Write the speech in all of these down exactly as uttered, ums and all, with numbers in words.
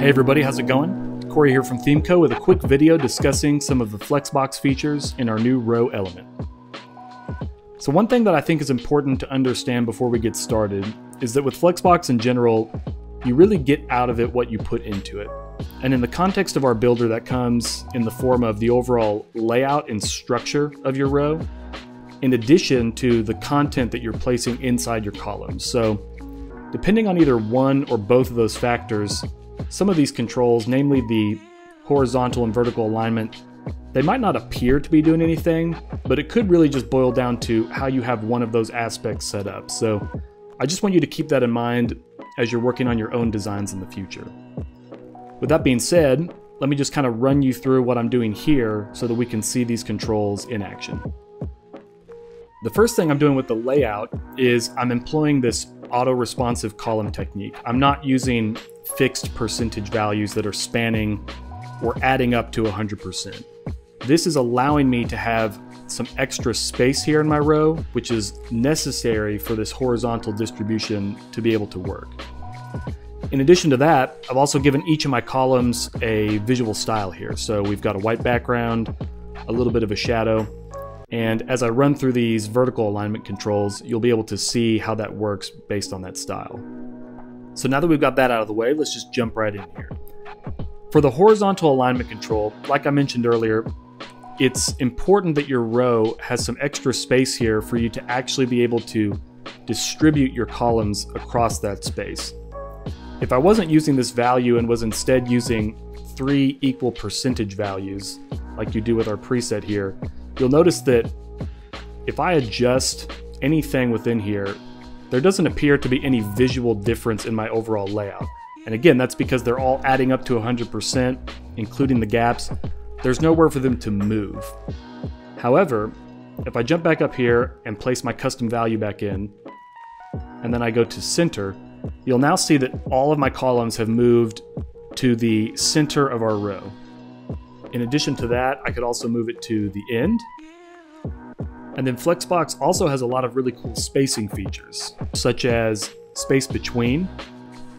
Hey everybody, how's it going? Corey here from ThemeCo with a quick video discussing some of the Flexbox features in our new row element. So one thing that I think is important to understand before we get started is that with Flexbox in general, you really get out of it what you put into it. And in the context of our builder, that comes in the form of the overall layout and structure of your row, in addition to the content that you're placing inside your columns. So depending on either one or both of those factors, some of these controls, namely the horizontal and vertical alignment, they might not appear to be doing anything, but it could really just boil down to how you have one of those aspects set up. So I just want you to keep that in mind as you're working on your own designs in the future. With that being said, let me just kind of run you through what I'm doing here so that we can see these controls in action. The first thing I'm doing with the layout is I'm employing this auto-responsive column technique. I'm not using fixed percentage values that are spanning or adding up to one hundred percent. This is allowing me to have some extra space here in my row, which is necessary for this horizontal distribution to be able to work. In addition to that, I've also given each of my columns a visual style here. So we've got a white background, a little bit of a shadow, and as I run through these vertical alignment controls, you'll be able to see how that works based on that style. So now that we've got that out of the way, let's just jump right in here. For the horizontal alignment control, like I mentioned earlier, it's important that your row has some extra space here for you to actually be able to distribute your columns across that space. If I wasn't using this value and was instead using three equal percentage values, like you do with our preset here, you'll notice that if I adjust anything within here, there doesn't appear to be any visual difference in my overall layout. And again, that's because they're all adding up to one hundred percent, including the gaps. There's nowhere for them to move. However, if I jump back up here and place my custom value back in, and then I go to center, you'll now see that all of my columns have moved to the center of our row. In addition to that, I could also move it to the end. And then Flexbox also has a lot of really cool spacing features, such as space between,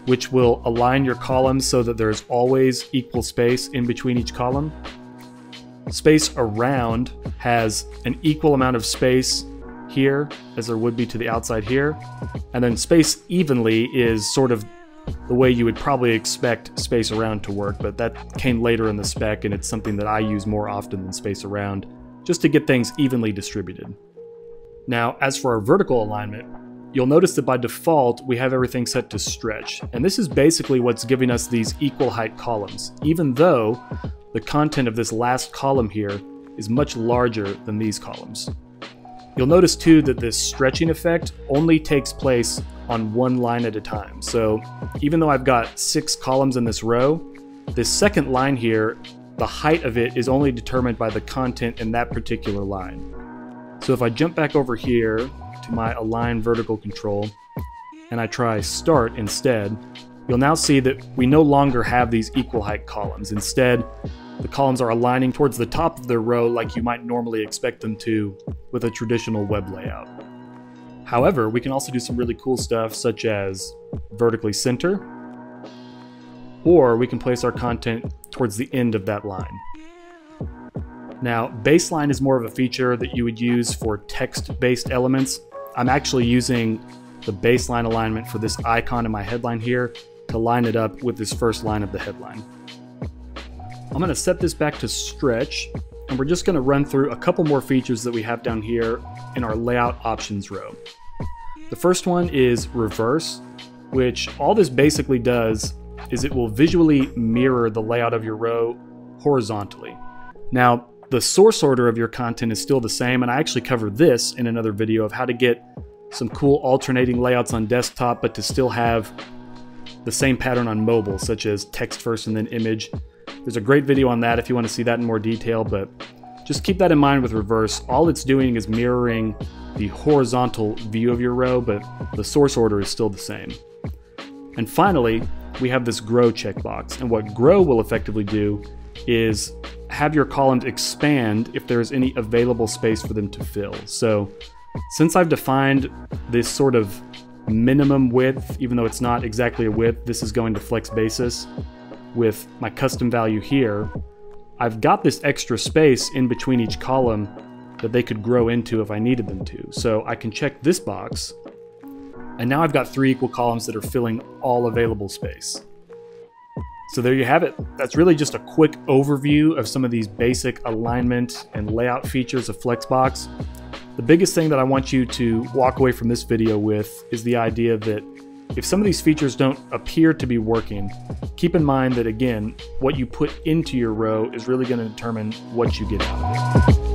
which will align your columns so that there's always equal space in between each column. Space around has an equal amount of space here as there would be to the outside here. And then space evenly is sort of the way you would probably expect space around to work, but that came later in the spec and it's something that I use more often than space around, just to get things evenly distributed. Now, as for our vertical alignment, you'll notice that by default, we have everything set to stretch. And this is basically what's giving us these equal height columns, even though the content of this last column here is much larger than these columns. You'll notice too that this stretching effect only takes place on one line at a time. So even though I've got six columns in this row, this second line here, the height of it is only determined by the content in that particular line. So if I jump back over here to my align vertical control and I try start instead, you'll now see that we no longer have these equal height columns. Instead, the columns are aligning towards the top of their row like you might normally expect them to with a traditional web layout. However, we can also do some really cool stuff such as vertically center, or we can place our content towards the end of that line. Now, baseline is more of a feature that you would use for text-based elements. I'm actually using the baseline alignment for this icon in my headline here to line it up with this first line of the headline. I'm gonna set this back to stretch, and we're just gonna run through a couple more features that we have down here in our layout options row. The first one is reverse, which all this basically does is it will visually mirror the layout of your row horizontally. Now, the source order of your content is still the same, and I actually covered this in another video of how to get some cool alternating layouts on desktop, but to still have the same pattern on mobile, such as text first and then image. There's a great video on that if you want to see that in more detail, but just keep that in mind with reverse. All it's doing is mirroring the horizontal view of your row, but the source order is still the same. And finally, we have this grow checkbox, and what grow will effectively do is have your columns expand if there's any available space for them to fill. So since I've defined this sort of minimum width, even though it's not exactly a width, this is going to flex basis. with my custom value here, I've got this extra space in between each column that they could grow into if I needed them to. So I can check this box, and now I've got three equal columns that are filling all available space. So there you have it. That's really just a quick overview of some of these basic alignment and layout features of Flexbox. The biggest thing that I want you to walk away from this video with is the idea that if some of these features don't appear to be working, keep in mind that, again, what you put into your row is really going to determine what you get out of it.